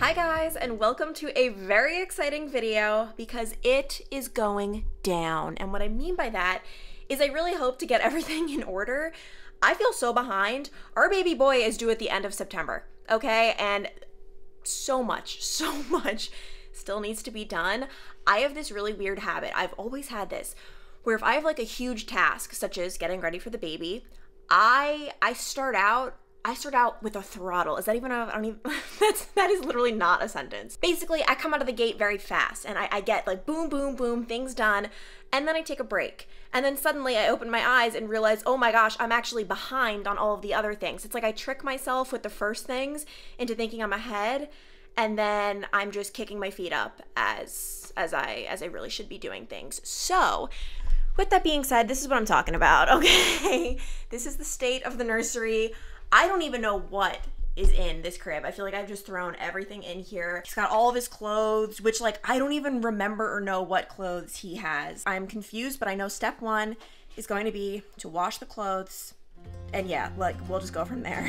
Hi guys, and welcome to a very exciting video because it is going down. And what I mean by that is I really hope to get everything in order. I feel so behind. Our baby boy is due at the end of September, okay? And so much still needs to be done. I have this really weird habit. I've always had this, where if I have like a huge task, such as getting ready for the baby, I start out with a throttle. Is that even a, I don't even, that is literally not a sentence. Basically, I come out of the gate very fast and I get like boom, boom, boom, things done. And then I take a break. And then suddenly I open my eyes and realize, oh my gosh, I'm actually behind on all of the other things. It's like I trick myself with the first things into thinking I'm ahead. And then I'm just kicking my feet up as I really should be doing things. So, with that being said, this is what I'm talking about, okay? This is the state of the nursery. I don't even know what is in this crib. I feel like I've just thrown everything in here. He's got all of his clothes, which like I don't even remember or know what clothes he has. I'm confused, but I know step one is going to be to wash the clothes. And yeah, like we'll just go from there.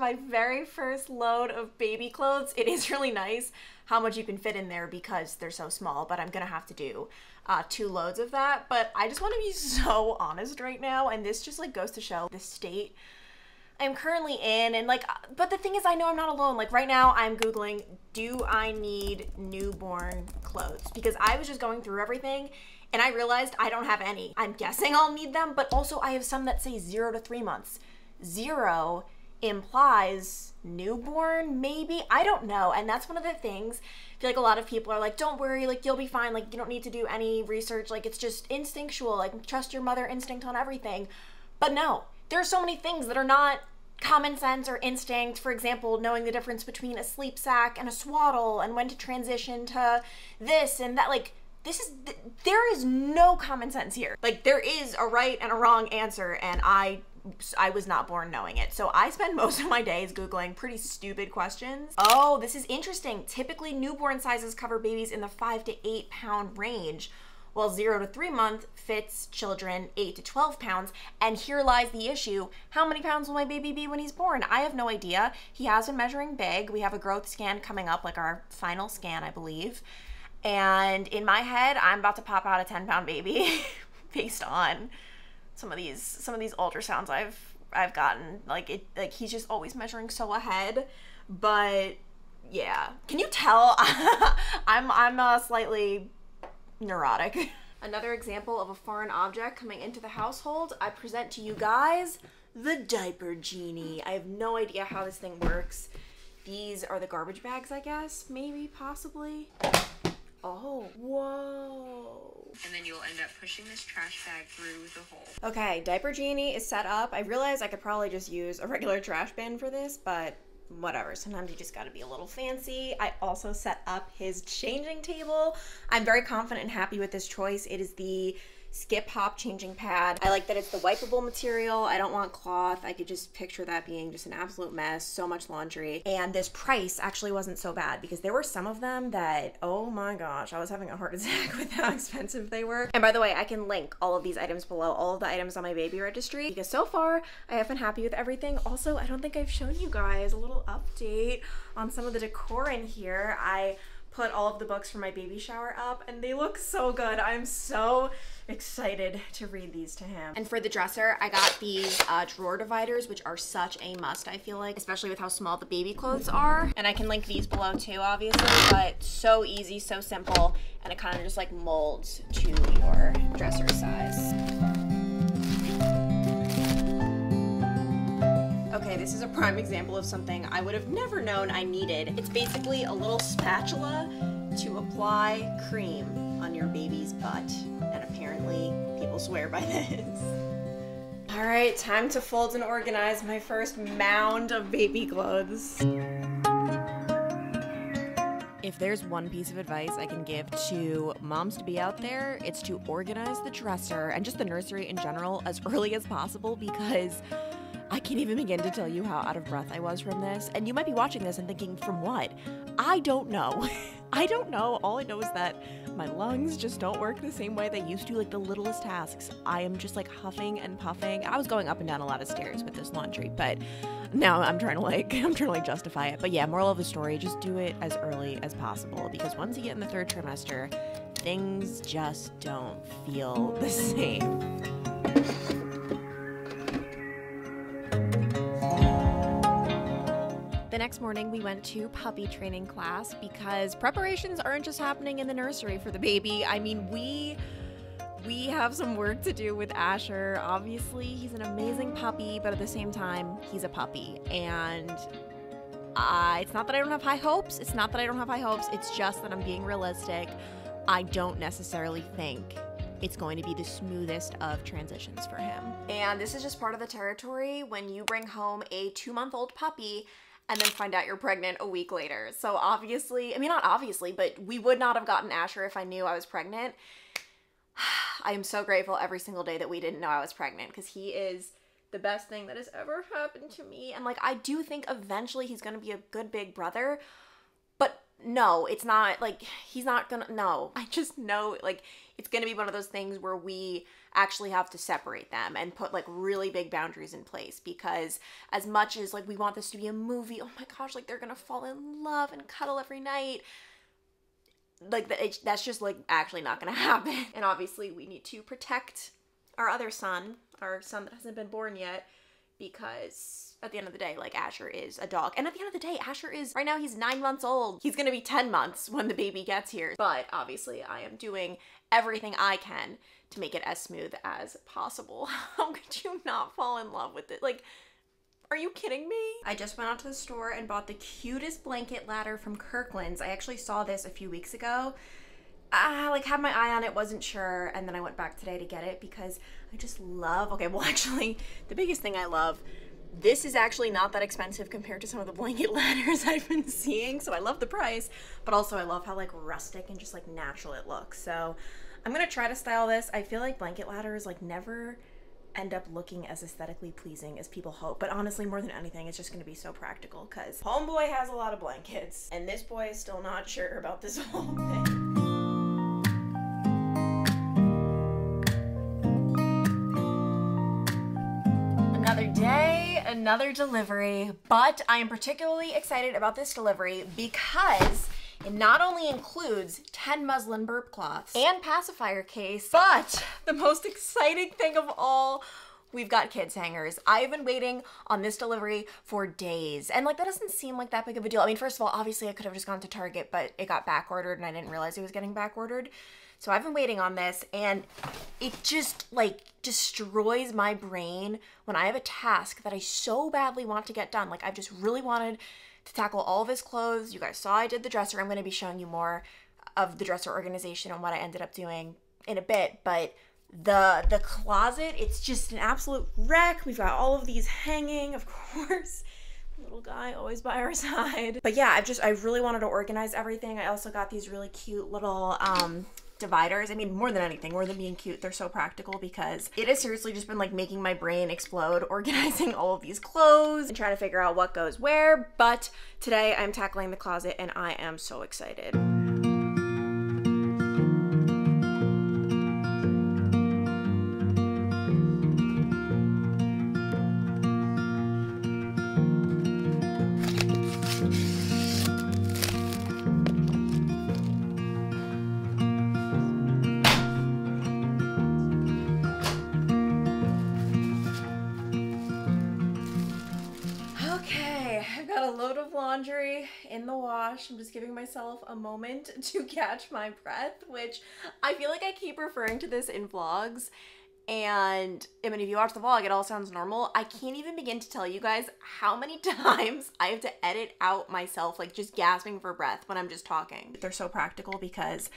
My very first load of baby clothes. It is really nice how much you can fit in there because they're so small, but I'm gonna have to do 2 loads of that. But I just want to be so honest right now, and this just like goes to show the state I'm currently in. And like, but the thing is, I know I'm not alone. Like right now I'm Googling, do I need newborn clothes? Because I was just going through everything and I realized I don't have any. I'm guessing I'll need them, but also I have some that say 0 to 3 months. 0 implies newborn, maybe? I don't know. And that's one of the things. I feel like a lot of people are like, don't worry, like you'll be fine, like you don't need to do any research, like it's just instinctual, like trust your mother instinct on everything. But no, there are so many things that are not common sense or instinct. For example, knowing the difference between a sleep sack and a swaddle and when to transition to this and that. Like there is no common sense here. Like there is a right and a wrong answer, and I was not born knowing it. So I spend most of my days Googling pretty stupid questions. Oh, this is interesting. Typically newborn sizes cover babies in the 5 to 8 pound range, while 0 to 3 month fits children 8 to 12 pounds. And here lies the issue. How many pounds will my baby be when he's born? I have no idea. He has been measuring big. We have a growth scan coming up, like our final scan, I believe. And in my head, I'm about to pop out a 10 pound baby based on some of these ultrasounds I've gotten. Like he's just always measuring so ahead. But yeah, can you tell I'm slightly neurotic? Another example of a foreign object coming into the household. I present to you guys the Diaper Genie. I have no idea how this thing works. These are the garbage bags, I guess, maybe, possibly. Oh, whoa. And then you'll end up pushing this trash bag through the hole. Okay, Diaper Genie is set up. I realized I could probably just use a regular trash bin for this, but whatever. Sometimes you just gotta be a little fancy. I also set up his changing table. I'm very confident and happy with this choice. It is the Skip Hop changing pad. I like that it's the wipeable material. I don't want cloth. I could just picture that being just an absolute mess, so much laundry. And this price actually wasn't so bad because there were some of them that, oh my gosh, I was having a heart attack with how expensive they were. And by the way, I can link all of these items below, all of the items on my baby registry, because so far I have been happy with everything. Also, I don't think I've shown you guys a little update on some of the decor in here. I put all of the books for my baby shower up and they look so good. I'm so excited to read these to him. And for the dresser, I got these drawer dividers, which are such a must, I feel like, especially with how small the baby clothes are. And I can link these below too, obviously, but so easy, so simple. And it kind of just like molds to your dresser size. Okay, this is a prime example of something I would have never known I needed. It's basically a little spatula to apply cream on your baby's butt, and apparently people swear by this. All right, time to fold and organize my first mound of baby clothes. If there's one piece of advice I can give to moms to be out there, it's to organize the dresser and just the nursery in general as early as possible, because I can't even begin to tell you how out of breath I was from this. And you might be watching this and thinking, from what? I don't know. I don't know. All I know is that my lungs just don't work the same way they used to. Like the littlest tasks, I am just like huffing and puffing. I was going up and down a lot of stairs with this laundry, but now I'm trying to justify it. But yeah, moral of the story, just do it as early as possible, because once you get in the third trimester, things just don't feel the same. The next morning we went to puppy training class because preparations aren't just happening in the nursery for the baby. I mean, we have some work to do with Asher. Obviously, he's an amazing puppy, but at the same time, he's a puppy. And it's not that I don't have high hopes. It's just that I'm being realistic. I don't necessarily think it's going to be the smoothest of transitions for him. And this is just part of the territory when you bring home a 2-month-old puppy and then find out you're pregnant a week later. So obviously, I mean, not obviously, but we would not have gotten Asher if I knew I was pregnant. I am so grateful every single day that we didn't know I was pregnant, because he is the best thing that has ever happened to me. And like, I do think eventually he's gonna be a good big brother, but no, it's not like, he's not gonna, no. I just know like, it's gonna be one of those things where we actually have to separate them and put like really big boundaries in place, because as much as like we want this to be a movie, oh my gosh, like they're gonna fall in love and cuddle every night, like that's just like actually not gonna happen. And obviously we need to protect our other son, our son that hasn't been born yet, because at the end of the day, like Asher is a dog. And at the end of the day, Asher is, right now he's 9 months old. He's gonna be 10 months when the baby gets here. But obviously I am doing everything I can to make it as smooth as possible. How could you not fall in love with it? Like, are you kidding me? I just went out to the store and bought the cutest blanket ladder from Kirkland's. I actually saw this a few weeks ago. I like had my eye on it, wasn't sure, and then I went back today to get it because I just love, okay, well actually the biggest thing I love, this is actually not that expensive compared to some of the blanket ladders I've been seeing, so I love the price, but also I love how like rustic and just like natural it looks. So I'm gonna try to style this. I feel like blanket ladders like never end up looking as aesthetically pleasing as people hope, but honestly more than anything it's just gonna be so practical because homeboy has a lot of blankets and this boy is still not sure about this whole thing. Another day, another delivery, but I am particularly excited about this delivery because it not only includes 10 muslin burp cloths and pacifier case, but the most exciting thing of all, we've got kids hangers. I've been waiting on this delivery for days. And like, that doesn't seem like that big of a deal. I mean, first of all, obviously I could have just gone to Target, but it got back ordered and I didn't realize it was getting back ordered. So I've been waiting on this and it just like destroys my brain when I have a task that I so badly want to get done. Like I've just really wanted to tackle all of his clothes. You guys saw I did the dresser. I'm going to be showing you more of the dresser organization and what I ended up doing in a bit. But the closet, it's just an absolute wreck. We've got all of these hanging, of course. Little guy always by our side. But yeah, I really wanted to organize everything. I also got these really cute little, dividers. I mean, more than anything, more than being cute, they're so practical because it has seriously just been like making my brain explode, organizing all of these clothes and trying to figure out what goes where. But today I'm tackling the closet and I am so excited. In the wash. I'm just giving myself a moment to catch my breath, which I feel like I keep referring to this in vlogs. And I mean, if you watch the vlog, it all sounds normal. I can't even begin to tell you guys how many times I have to edit out myself, like just gasping for breath when I'm just talking. They're so practical because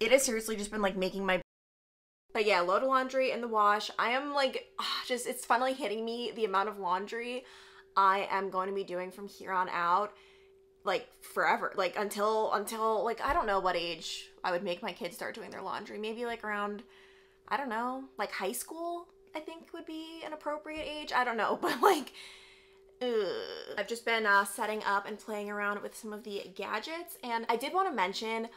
it has seriously just been like making my. But yeah, load of laundry in the wash. I am like, just, it's finally hitting me the amount of laundry I am going to be doing from here on out, like forever, like until like, I don't know what age I would make my kids start doing their laundry, maybe like around I don't know, like high school, I think would be an appropriate age. I don't know, but like, ugh. I've just been setting up and playing around with some of the gadgets. And I did want to mention,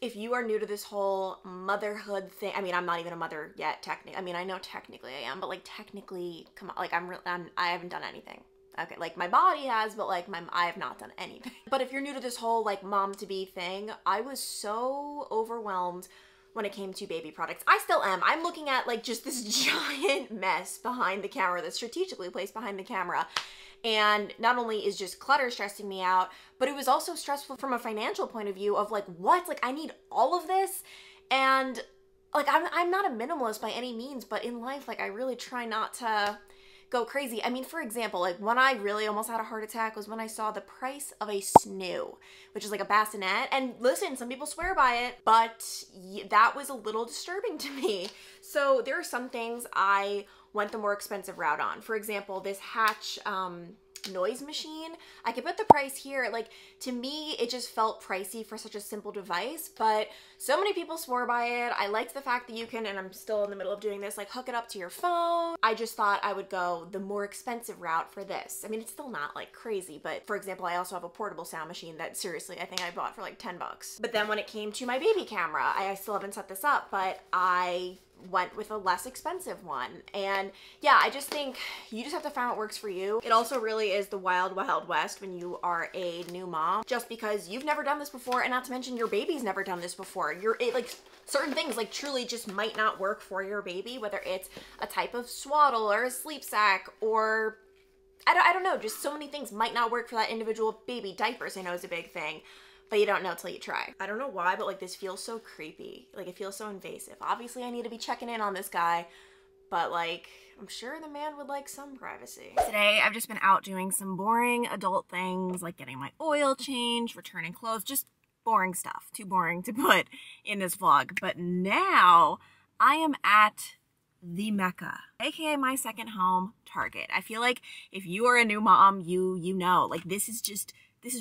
if you are new to this whole motherhood thing, I mean, I'm not even a mother yet, technically. I mean, I know technically I am, but like technically, come on, like I haven't done anything. Okay, like my body has, but like I have not done anything. But if you're new to this whole like mom-to-be thing, I was so overwhelmed when it came to baby products. I still am. I'm looking at like just this giant mess behind the camera that's strategically placed behind the camera. And not only is just clutter stressing me out, but it was also stressful from a financial point of view of like, what? Like I need all of this. And like, I'm not a minimalist by any means, but in life, like I really try not to go crazy. I mean, for example, like when I really almost had a heart attack was when I saw the price of a Snoo, which is like a bassinet. And listen, some people swear by it, but that was a little disturbing to me. So there are some things I went the more expensive route on. For example, this Hatch noise machine. I could put the price here. Like to me, it just felt pricey for such a simple device, but so many people swore by it. I liked the fact that you can, and I'm still in the middle of doing this, like hook it up to your phone. I just thought I would go the more expensive route for this. I mean, it's still not like crazy, but for example, I also have a portable sound machine that seriously, I think I bought for like 10 bucks. But then when it came to my baby camera, I still haven't set this up, but I went with a less expensive one. And yeah, I just think you just have to find what works for you. It also really is the wild, wild west when you are a new mom, just because you've never done this before. And not to mention your baby's never done this before. Like certain things like truly just might not work for your baby, whether it's a type of swaddle or a sleep sack or I don't know, just so many things might not work for that individual baby. Diapers, I know, is a big thing, but you don't know till you try. I don't know why, but like this feels so creepy. Like it feels so invasive. Obviously I need to be checking in on this guy, but like I'm sure the man would like some privacy. Today I've just been out doing some boring adult things like getting my oil changed, returning clothes, just boring stuff. Too boring to put in this vlog. But now I am at the Mecca, aka my second home, Target. I feel like if you are a new mom, you know, like this is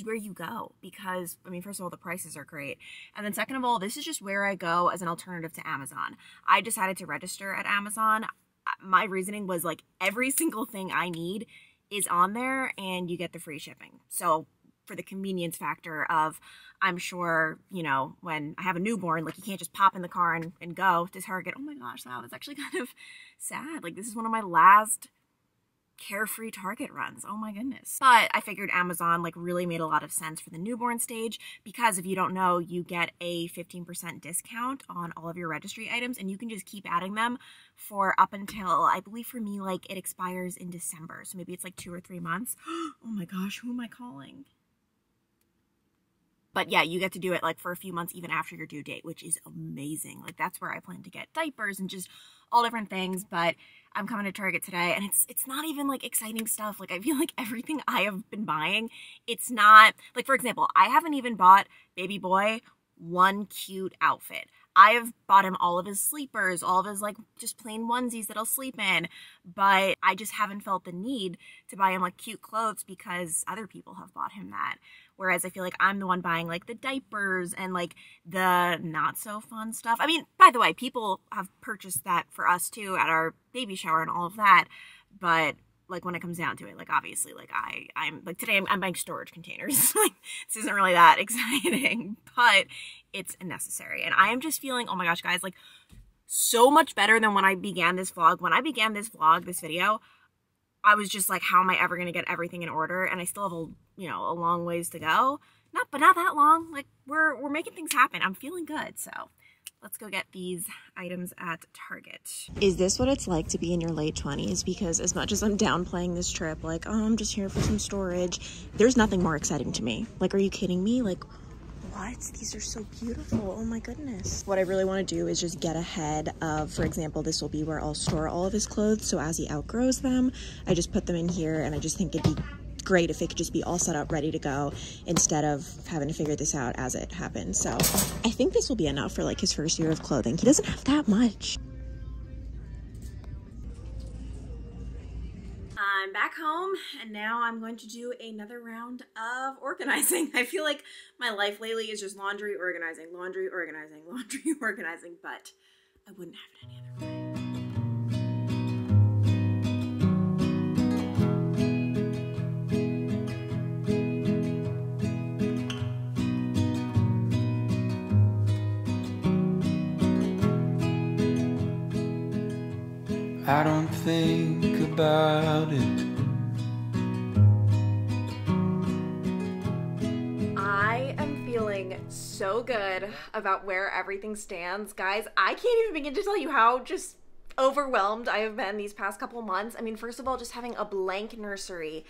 where you go because, I mean, first of all, the prices are great. And then second of all, this is just where I go as an alternative to Amazon. I decided to register at Amazon. My reasoning was like every single thing I need is on there and you get the free shipping. So for the convenience factor of, I'm sure, you know, when I have a newborn, like you can't just pop in the car and go to Target. Oh my gosh, wow, that's actually kind of sad. Like this is one of my last carefree Target runs. Oh my goodness. But I figured Amazon like really made a lot of sense for the newborn stage because if you don't know, you get a 15% discount on all of your registry items and you can just keep adding them for up until, I believe for me, like it expires in December. So maybe it's like 2 or 3 months. Oh my gosh, who am I calling? But yeah, you get to do it like for a few months even after your due date, which is amazing. Like that's where I plan to get diapers and just all different things. But I'm coming to Target today and it's not even like exciting stuff. Like I feel like everything I have been buying, it's not like, for example, I haven't even bought baby boy one cute outfit. I have bought him all of his sleepers, all of his like just plain onesies that he'll sleep in, but I just haven't felt the need to buy him like cute clothes because other people have bought him that. Whereas I feel like I'm the one buying like the diapers and like the not so fun stuff. I mean, by the way, people have purchased that for us too at our baby shower and all of that. But like when it comes down to it, like obviously like I'm like today I'm buying storage containers. Like this isn't really that exciting, but it's necessary. And I am just feeling, oh my gosh, guys, like so much better than when I began this vlog. When I began this vlog, this video, I was just like, how am I ever going to get everything in order? And I still have a long ways to go. But not that long. Like we're making things happen. I'm feeling good. So let's go get these items at Target. Is this what it's like to be in your late 20s? Because as much as I'm downplaying this trip, like, oh, I'm just here for some storage, there's nothing more exciting to me. Like, are you kidding me? Like, what? These are so beautiful. Oh my goodness. What I really want to do is just get ahead of, for example, this will be where I'll store all of his clothes. So as he outgrows them, I just put them in here and I just think it'd be great if it could just be all set up, ready to go instead of having to figure this out as it happens. So I think this will be enough for like his first year of clothing. He doesn't have that much. I'm back home and now I'm going to do another round of organizing. I feel like my life lately is just laundry, organizing, laundry, organizing, laundry, organizing, but I wouldn't have it any other way. I don't think about it. I am feeling so good about where everything stands. Guys, I can't even begin to tell you how just overwhelmed I have been these past couple months. I mean, first of all, just having a blank nursery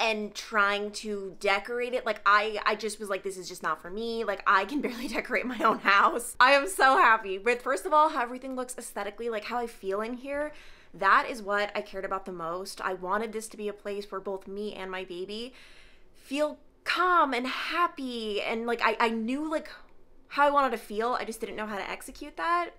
and trying to decorate it. Like, I just was like, this is just not for me. Like, I can barely decorate my own house. I am so happy with, first of all, how everything looks aesthetically, like how I feel in here. That is what I cared about the most. I wanted this to be a place where both me and my baby feel calm and happy. And like, I knew like how I wanted to feel. I just didn't know how to execute that.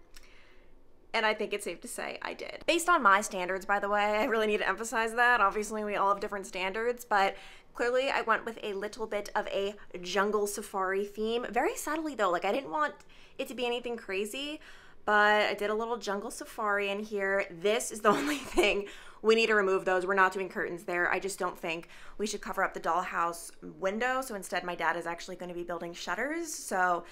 And I think it's safe to say I did. Based on my standards, by the way, I really need to emphasize that. Obviously, we all have different standards, but clearly I went with a little bit of a jungle safari theme. Very subtly though, like I didn't want it to be anything crazy, but I did a little jungle safari in here. This is the only thing. We need to remove those. We're not doing curtains there. I just don't think we should cover up the dollhouse window. So instead, my dad is actually going to be building shutters. So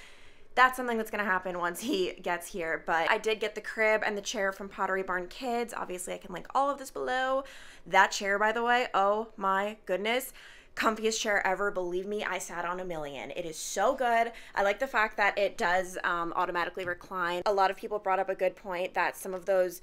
that's something that's gonna happen once he gets here. But I did get the crib and the chair from Pottery Barn Kids. Obviously, I can link all of this below. That chair, by the way, oh my goodness. Comfiest chair ever, believe me, I sat on a million. It is so good. I like the fact that it does automatically recline. A lot of people brought up a good point that some of those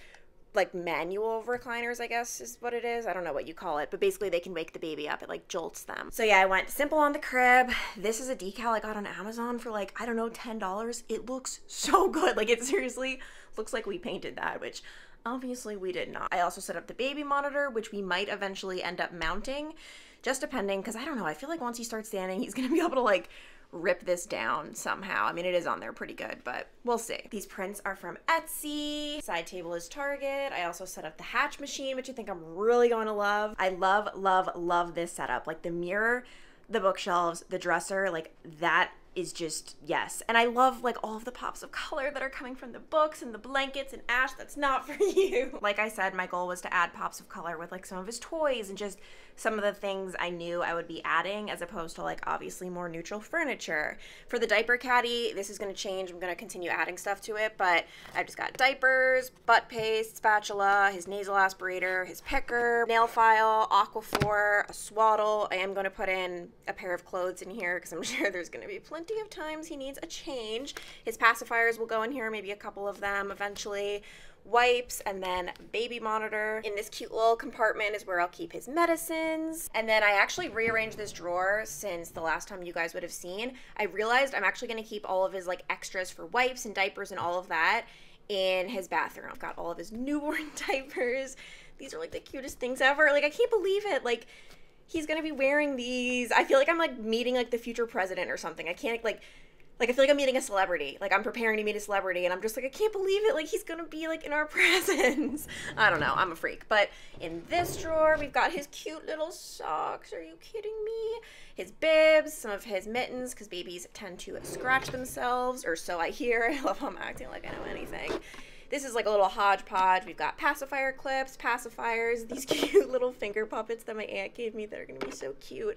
like manual recliners, I guess is what it is. I don't know what you call it, but basically they can wake the baby up. It like jolts them. So yeah, I went simple on the crib. This is a decal I got on Amazon for like, I don't know, $10. It looks so good. Like it seriously looks like we painted that, which obviously we did not. I also set up the baby monitor, which we might eventually end up mounting, just depending, because I don't know. I feel like once he starts standing, he's gonna be able to like rip this down somehow. I mean, it is on there pretty good, but we'll see. These prints are from Etsy. Side table is Target. I also set up the Hatch machine, which I think I'm really going to love. I love, love, love this setup. Like the mirror, the bookshelves, the dresser, like that is just, yes. And I love like all of the pops of color that are coming from the books and the blankets and Ash, that's not for you. Like I said, my goal was to add pops of color with like some of his toys and just some of the things I knew I would be adding as opposed to like obviously more neutral furniture. For the diaper caddy, this is gonna change. I'm gonna continue adding stuff to it, but I've just got diapers, butt paste, spatula, his nasal aspirator, his picker, nail file, Aquaphor, a swaddle. I am gonna put in a pair of clothes in here because I'm sure there's gonna be plenty of times he needs a change. His pacifiers will go in here, maybe a couple of them eventually. Wipes, and then baby monitor. In this cute little compartment is where I'll keep his medicines. And then I actually rearranged this drawer since the last time you guys would have seen. I realized I'm actually gonna keep all of his like extras for wipes and diapers and all of that in his bathroom. I've got all of his newborn diapers. These are like the cutest things ever. Like I can't believe it. Like he's gonna be wearing these. I feel like I'm like meeting like the future president or something. I can't like I feel like I'm meeting a celebrity. Like I'm preparing to meet a celebrity and I'm just like, I can't believe it. Like he's gonna be like in our presence. I don't know, I'm a freak. But in this drawer, we've got his cute little socks. Are you kidding me? His bibs, some of his mittens, because babies tend to scratch themselves, or so I hear. I love how I'm acting like I know anything. This is like a little hodgepodge. We've got pacifier clips, pacifiers, these cute little finger puppets that my aunt gave me that are gonna be so cute.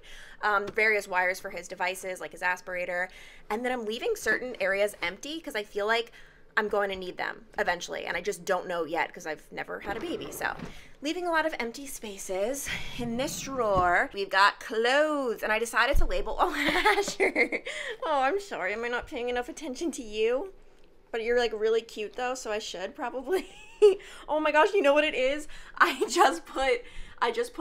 Various wires for his devices, like his aspirator. And then I'm leaving certain areas empty because I feel like I'm going to need them eventually. And I just don't know yet because I've never had a baby. So leaving a lot of empty spaces. In this drawer, we've got clothes. And I decided to label, oh, Asher. Oh, I'm sorry, am I not paying enough attention to you? But you're like really cute though, so I should probably. Oh my gosh, you know what it is? I just put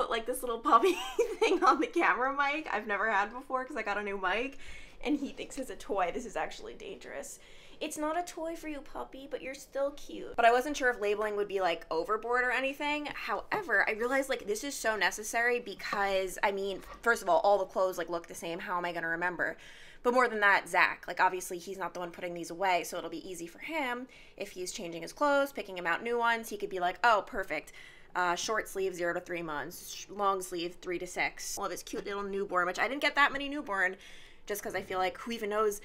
like this little puppy thing on the camera mic I've never had before because I got a new mic and he thinks it's a toy. This is actually dangerous. It's not a toy for you, puppy, but you're still cute. But I wasn't sure if labeling would be like overboard or anything. However, I realized like this is so necessary because, I mean, first of all the clothes like look the same. How am I gonna remember? But more than that, Zach, like obviously he's not the one putting these away, so it'll be easy for him if he's changing his clothes, picking him out new ones. He could be like, oh, perfect. Short sleeve, 0 to 3 months. Long sleeve, 3 to 6. All of his cute little newborn, which I didn't get that many newborn just because I feel like who even knows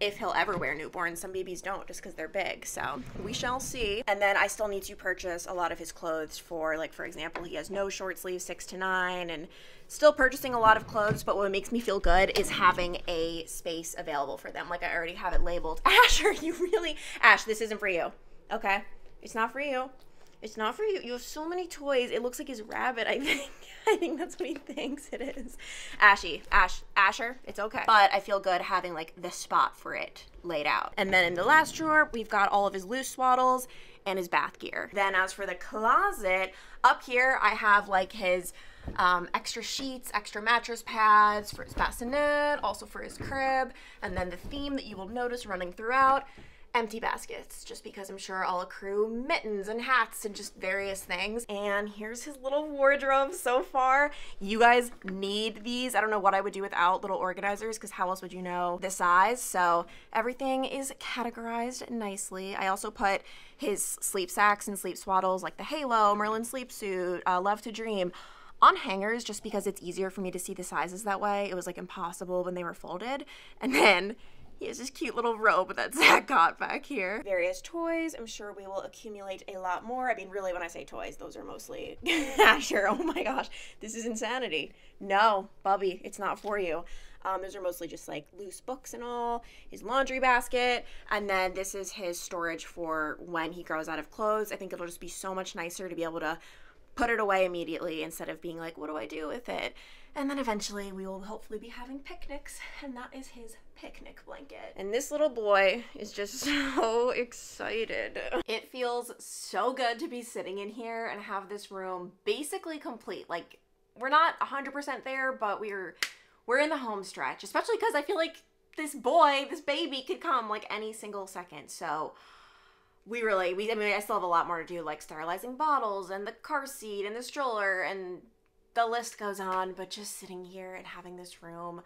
if he'll ever wear newborns. Some babies don't just because they're big, so we shall see. And then I still need to purchase a lot of his clothes for, like, for example, he has no short sleeves 6 to 9, and still purchasing a lot of clothes. But what makes me feel good is having a space available for them. Like, I already have it labeled. Asher, you really, Ash, this isn't for you, okay? It's not for you. It's not for you. You have so many toys. It looks like his rabbit, I think. I think that's what he thinks it is. Asher, it's okay. But I feel good having, like, the spot for it laid out. And then in the last drawer, we've got all of his loose swaddles and his bath gear. Then as for the closet, up here I have, like, his extra sheets, extra mattress pads for his bassinet, also for his crib. And then the theme that you will notice running throughout, empty baskets, just because I'm sure I'll accrue mittens and hats and just various things. And here's his little wardrobe so far. You guys need these. I don't know what I would do without little organizers, because how else would you know the size? So everything is categorized nicely. I also put his sleep sacks and sleep swaddles, like the Halo Merlin sleep suit, Love to Dream, on hangers, just because it's easier for me to see the sizes that way. It was, like, impossible when they were folded. And then he has this cute little robe that Zach got back here. Various toys. I'm sure we will accumulate a lot more. I mean, really, when I say toys, those are mostly Asher. Oh my gosh, this is insanity. No, Bubby, it's not for you. Those are mostly just, like, loose books and all, his laundry basket, and then this is his storage for when he grows out of clothes. I think it'll just be so much nicer to be able to put it away immediately instead of being like, what do I do with it? And then eventually we will hopefully be having picnics, and that is his picnic blanket. And this little boy is just so excited. It feels so good to be sitting in here and have this room basically complete. Like, we're not 100% there, but we're in the home stretch, especially because I feel like this boy, this baby, could come, like, any single second. So I mean, I still have a lot more to do, like sterilizing bottles and the car seat and the stroller, and the list goes on, but just sitting here and having this room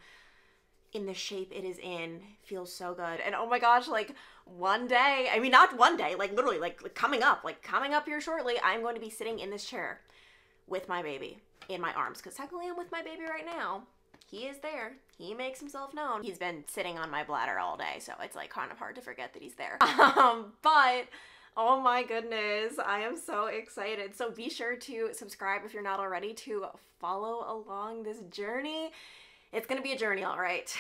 in the shape it is in feels so good. And oh my gosh, like, one day, I mean, not one day, like, literally, like coming up here shortly, I'm going to be sitting in this chair with my baby in my arms, because technically I'm with my baby right now. He is there. He makes himself known. He's been sitting on my bladder all day, so it's, like, kind of hard to forget that he's there. But oh my goodness, I am so excited. So be sure to subscribe if you're not already to follow along this journey. It's gonna be a journey, all right.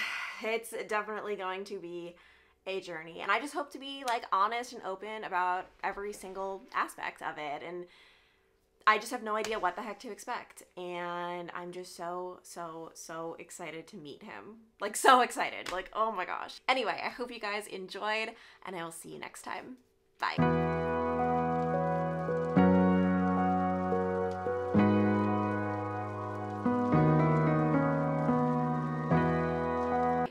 It's definitely going to be a journey. And I just hope to be, like, honest and open about every single aspect of it. And I just have no idea what the heck to expect, and I'm just so excited to meet him. Like, so excited, like, oh my gosh. Anyway, I hope you guys enjoyed, and I will see you next time. Bye.